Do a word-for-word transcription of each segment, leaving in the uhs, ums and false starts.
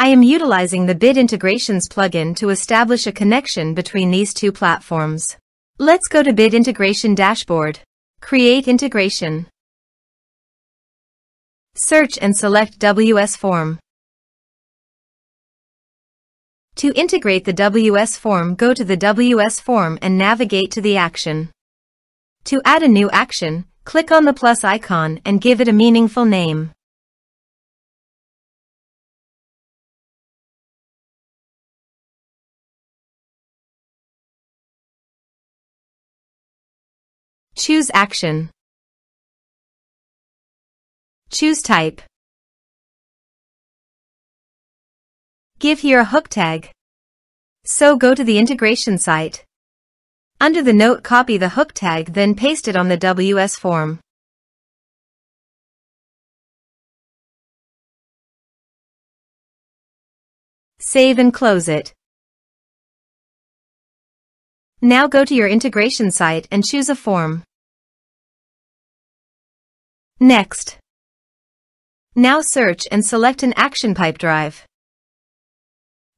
I am utilizing the Bit Integrations plugin to establish a connection between these two platforms. Let's go to Bit Integration Dashboard. Create integration. Search and select W S Form. To integrate the W S Form, go to the W S Form and navigate to the action. To add a new action, click on the plus icon and give it a meaningful name. Choose action. Choose type. Give here a hook tag. So go to the integration site. Under the note, copy the hook tag, then paste it on the W S form. Save and close it. Now go to your integration site and choose a form. Next. Now search and select an action PipeDrive.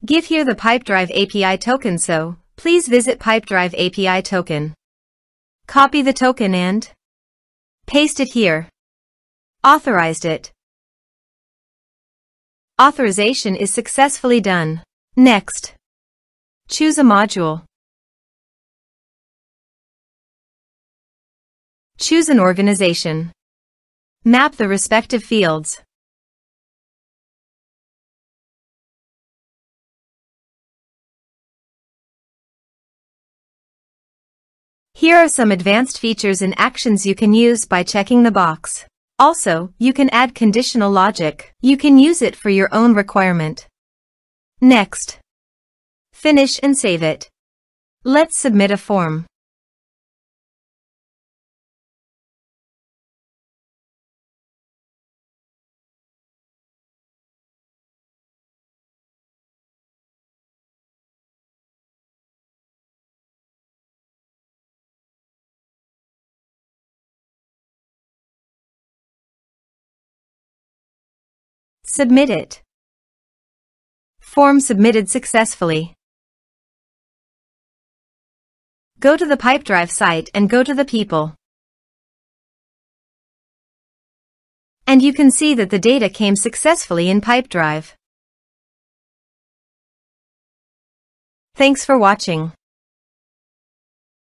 Give here the PipeDrive A P I token, so please visit PipeDrive A P I token. Copy the token and paste it here. Authorized it. Authorization is successfully done. Next. Choose a module. Choose an organization. Map the respective fields. Here are some advanced features and actions you can use by checking the box. Also, you can add conditional logic. You can use it for your own requirement. Next. Finish and save it. Let's submit a form. Submit it. Form submitted successfully. Go to the PipeDrive site and go to the people. And you can see that the data came successfully in PipeDrive. Thanks for watching.